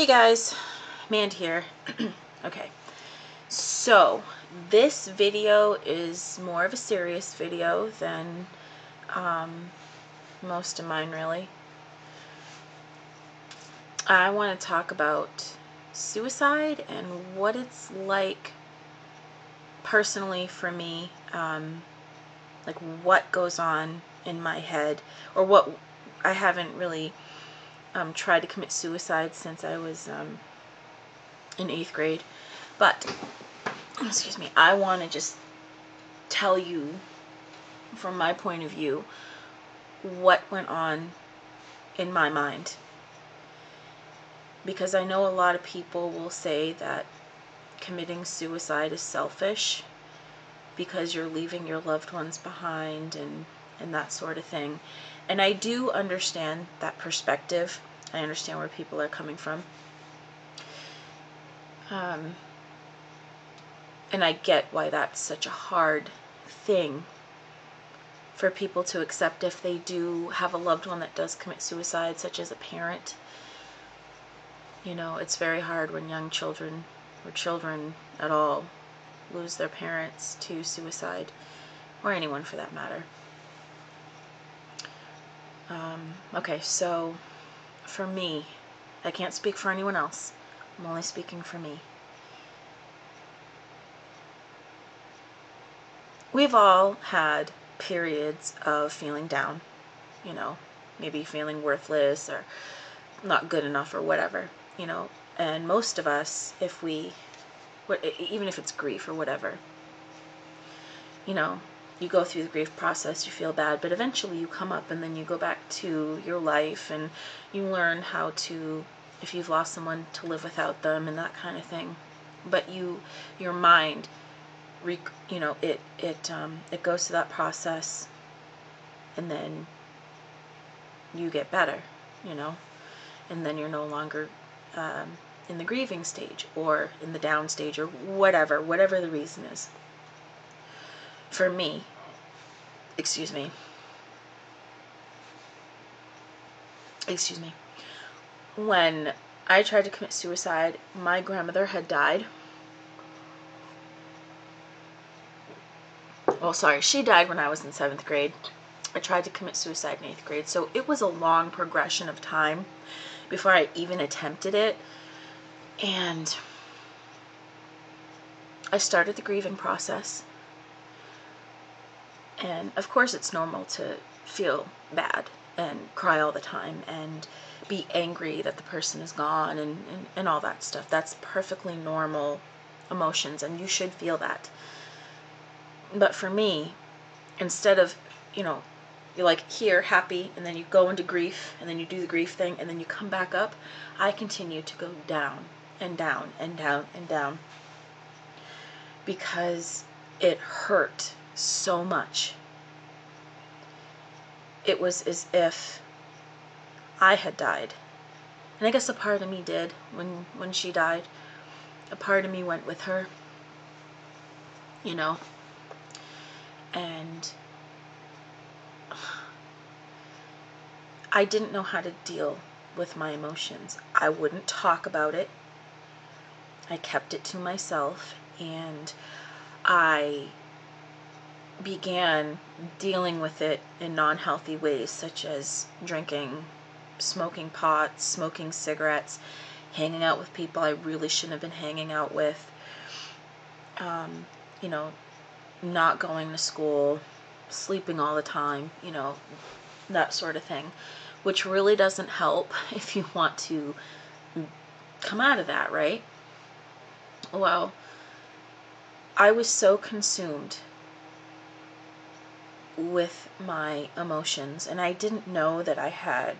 Hey guys, Amanda here. Okay, so this video is more of a serious video than most of mine, really. I want to talk about suicide and what it's like personally for me, like what goes on in my head, or what I haven't really tried to commit suicide since I was in 8th grade, but excuse me, I want to just tell you from my point of view what went on in my mind, because I know a lot of people will say that committing suicide is selfish because you're leaving your loved ones behind and that sort of thing. And I do understand that perspective. I understand where people are coming from. And I get why that's such a hard thing for people to accept if they do have a loved one that does commit suicide, such as a parent. You know, it's very hard when young children, or children at all, lose their parents to suicide, or anyone for that matter. Okay, so for me, I can't speak for anyone else. I'm only speaking for me. We've all had periods of feeling down, you know, maybe feeling worthless or not good enough or whatever, you know, and most of us, if we, even if it's grief or whatever, you know, you go through the grief process, you feel bad, but eventually you come up and then you go back to your life and you learn how to, if you've lost someone, to live without them and that kind of thing. But your mind, you know, it goes through that process and then you get better, you know, and then you're no longer in the grieving stage or in the down stage or whatever the reason is. For me, excuse me, when I tried to commit suicide, my grandmother had died. Well, sorry, she died when I was in 7th grade. I tried to commit suicide in 8th grade, so it was a long progression of time before I even attempted it, and I started the grieving process. And of course it's normal to feel bad and cry all the time and be angry that the person is gone and all that stuff. That's perfectly normal emotions and you should feel that. But for me, instead of, you know, you're like here, happy, and then you go into grief and then you do the grief thing and then you come back up, I continue to go down and down and down and down because it hurt so much. It was as if I had died. And I guess a part of me did when she died. A part of me went with her, you know. And I didn't know how to deal with my emotions. I wouldn't talk about it. I kept it to myself, and I began dealing with it in non-healthy ways, such as drinking, smoking pot, smoking cigarettes, hanging out with people I really shouldn't have been hanging out with, you know, not going to school, sleeping all the time, you know, that sort of thing, which really doesn't help if you want to come out of that, right? Well, I was so consumed with my emotions, and I didn't know that I had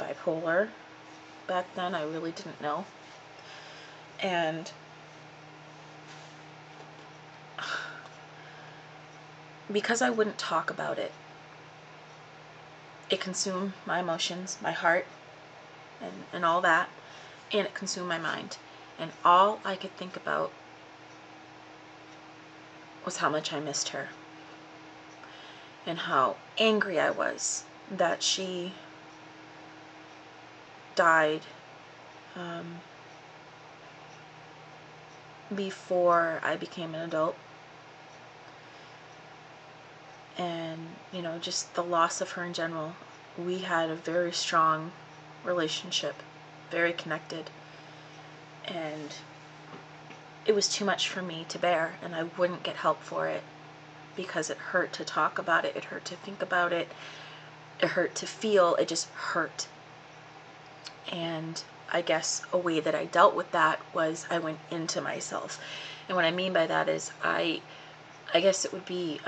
bipolar back then. I really didn't know, and because I wouldn't talk about it, it consumed my emotions, my heart, and all that, and it consumed my mind, and all I could think about was how much I missed her and how angry I was that she died before I became an adult. And, you know, just the loss of her in general. We had a very strong relationship, very connected, and it was too much for me to bear, and I wouldn't get help for it because it hurt to talk about it, it hurt to think about it, it hurt to feel, it just hurt. And I guess a way that I dealt with that was I went into myself. And what I mean by that is I guess it would be,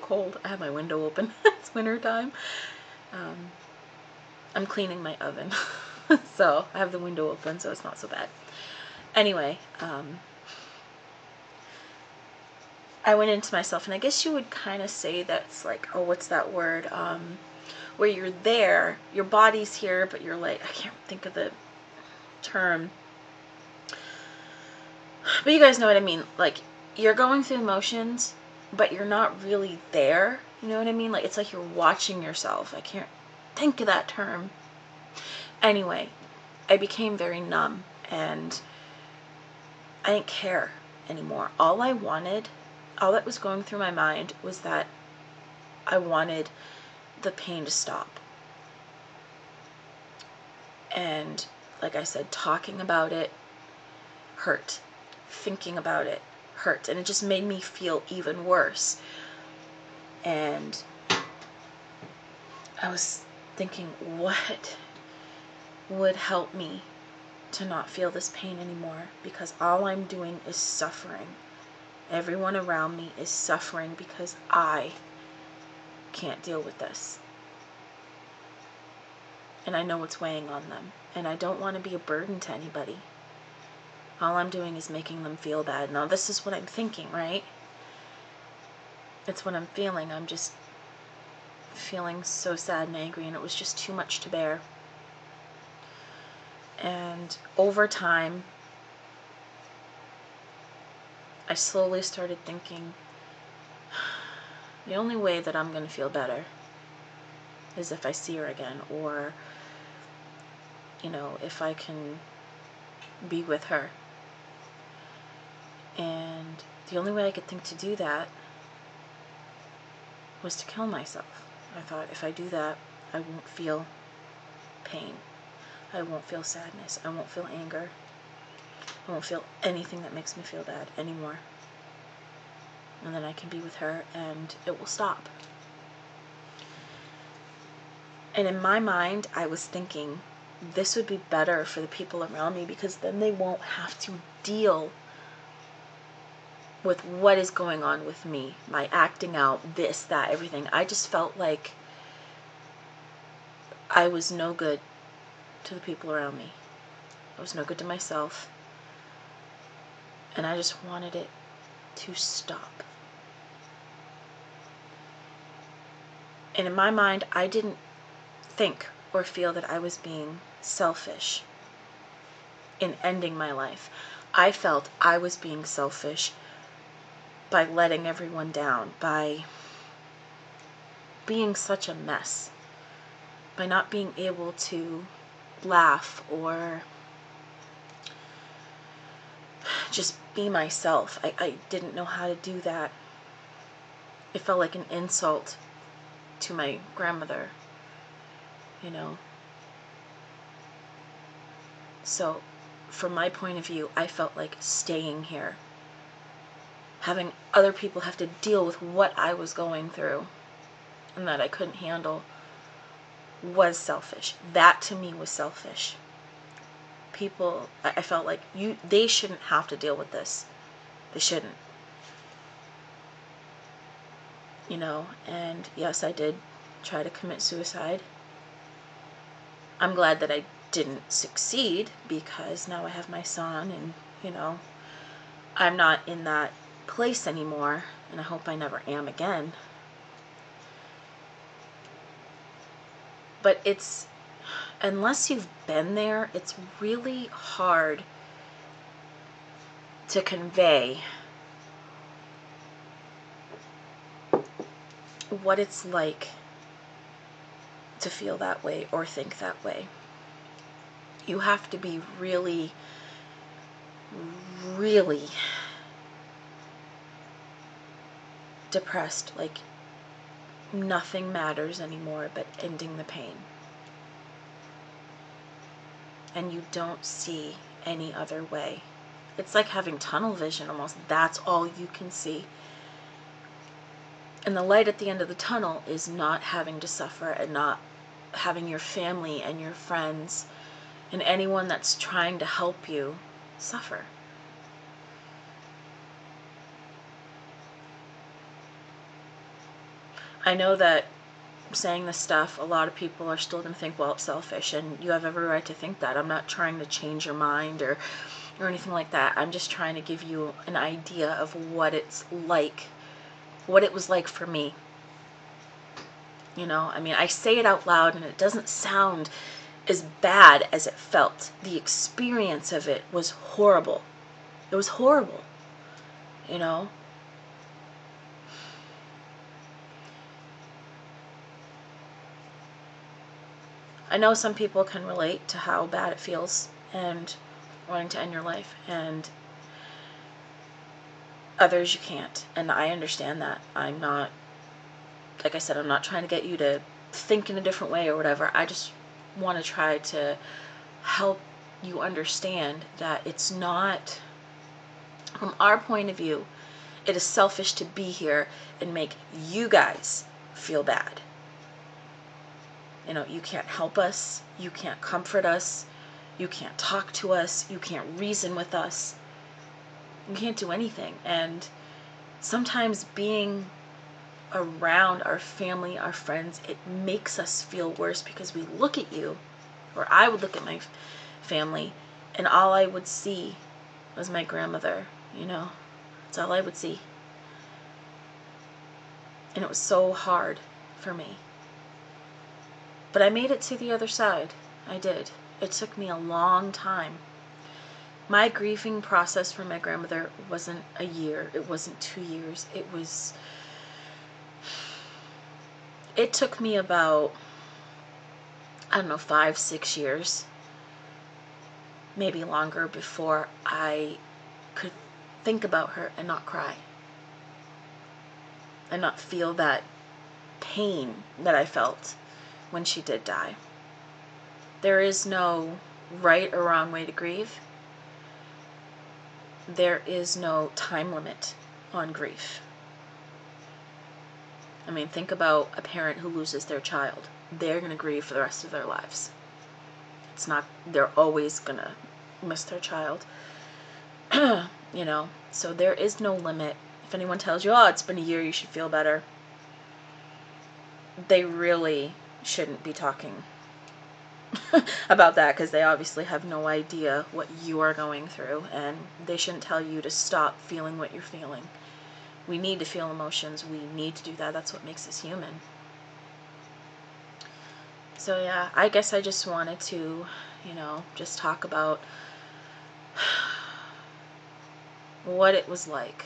cold. I have my window open. It's winter time. I'm cleaning my oven. So I have the window open, so it's not so bad. Anyway, I went into myself, and I guess you would kind of say that's like, oh, what's that word? Where you're there, your body's here, but you're like, I can't think of the term. But you guys know what I mean. Like, you're going through emotions, but you're not really there. You know what I mean? Like, it's like you're watching yourself. I can't think of that term. Anyway, I became very numb, and I didn't care anymore. All I wanted, all that was going through my mind was that I wanted the pain to stop. And like I said, talking about it hurt. Thinking about it hurt. And it just made me feel even worse. And I was thinking, what would help me to not feel this pain anymore? Because all I'm doing is suffering. Everyone around me is suffering because I can't deal with this. And I know it's weighing on them. And I don't want to be a burden to anybody. All I'm doing is making them feel bad. Now, this is what I'm thinking, right? It's what I'm feeling. I'm just feeling so sad and angry, and it was just too much to bear. And over time, I slowly started thinking, the only way that I'm going to feel better is if I see her again, or, you know, if I can be with her. And the only way I could think to do that was to kill myself. I thought, if I do that, I won't feel pain. I won't feel sadness. I won't feel anger. I won't feel anything that makes me feel bad anymore. And then I can be with her, and it will stop. And in my mind, I was thinking, this would be better for the people around me, because then they won't have to deal with what is going on with me, my acting out, this, that, everything. I just felt like I was no good to the people around me. I was no good to myself. And I just wanted it to stop. And in my mind, I didn't think or feel that I was being selfish in ending my life. I felt I was being selfish by letting everyone down, by being such a mess, by not being able to laugh or just be myself. I didn't know how to do that. It felt like an insult to my grandmother, you know. So from my point of view, I felt like staying here, having other people have to deal with what I was going through and that I couldn't handle, was selfish. That to me was selfish. People, I felt like they shouldn't have to deal with this. They shouldn't. You know, and yes, I did try to commit suicide. I'm glad that I didn't succeed, because now I have my son, and, you know, I'm not in that place anymore, and I hope I never am again. But it's, unless you've been there, it's really hard to convey what it's like to feel that way or think that way. you have to be really, really depressed, like nothing matters anymore but ending the pain. And you don't see any other way. It's like having tunnel vision almost. That's all you can see. And the light at the end of the tunnel is not having to suffer and not having your family and your friends and anyone that's trying to help you suffer. I know that saying this stuff, a lot of people are still going to think, well, it's selfish, and you have every right to think that. I'm not trying to change your mind or anything like that. I'm just trying to give you an idea of what it's like, what it was like for me. You know, I mean, I say it out loud and it doesn't sound as bad as it felt. The experience of it was horrible. It was horrible, you know. I know some people can relate to how bad it feels and wanting to end your life, and others you can't, and I understand that. I'm not, like I said, I'm not trying to get you to think in a different way or whatever. I just want to try to help you understand that it's not, from our point of view, it is selfish to be here and make you guys feel bad. You know, you can't help us, you can't comfort us, you can't talk to us, you can't reason with us, you can't do anything. And sometimes being around our family, our friends, it makes us feel worse because we look at you, or I would look at my family, and all I would see was my grandmother, you know, that's all I would see. And it was so hard for me. But I made it to the other side. I did. It took me a long time. My grieving process for my grandmother wasn't a year. It wasn't 2 years. It took me about, 5-6 years, maybe longer, before I could think about her and not cry. And not feel that pain that I felt when she did die. There is no right or wrong way to grieve. There is no time limit on grief. I mean, think about a parent who loses their child. They're going to grieve for the rest of their lives. It's not, they're always going to miss their child. You know, so there is no limit. If anyone tells you, oh, it's been a year, you should feel better, they really shouldn't be talking about that, because they obviously have no idea what you are going through, and they shouldn't tell you to stop feeling what you're feeling. We need to feel emotions. We need to do that. That's what makes us human. So yeah, I guess I just wanted to, you know, just talk about what it was like.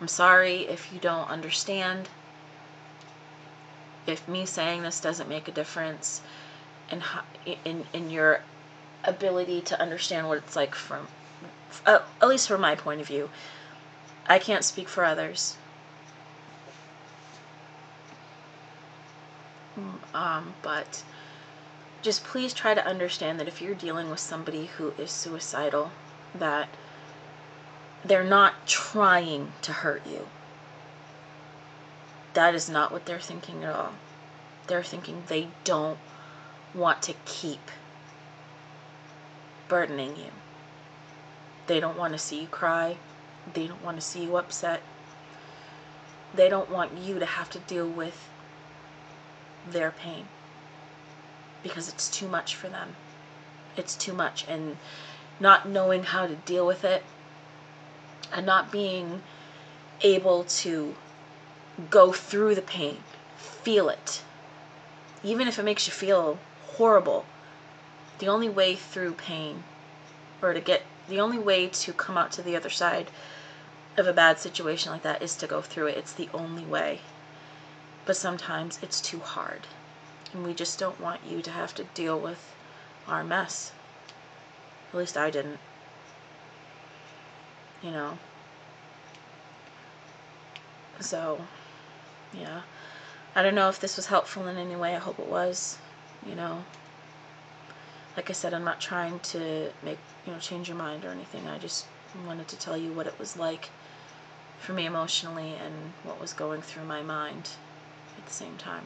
I'm sorry if you don't understand, if me saying this doesn't make a difference in your ability to understand what it's like from, at least from my point of view. I can't speak for others. But just please try to understand that if you're dealing with somebody who is suicidal, that they're not trying to hurt you. That is not what they're thinking at all. They're thinking they don't want to keep burdening you. They don't want to see you cry. They don't want to see you upset. They don't want you to have to deal with their pain, because it's too much for them. It's too much. And not knowing how to deal with it and not being able to go through the pain, feel it, even if it makes you feel horrible. The only way through pain, or the only way to come out to the other side of a bad situation like that, is to go through it. It's the only way. But sometimes it's too hard, and we just don't want you to have to deal with our mess. At least I didn't. You know. So, yeah. I don't know if this was helpful in any way. I hope it was, you know. Like I said, I'm not trying to make, you know, change your mind or anything. I just wanted to tell you what it was like for me emotionally and what was going through my mind at the same time.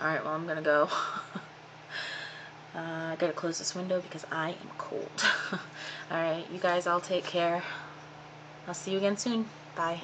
Alright, well, I'm going to go. I got to close this window because I am cold. Alright, you guys all take care. I'll see you again soon. Bye.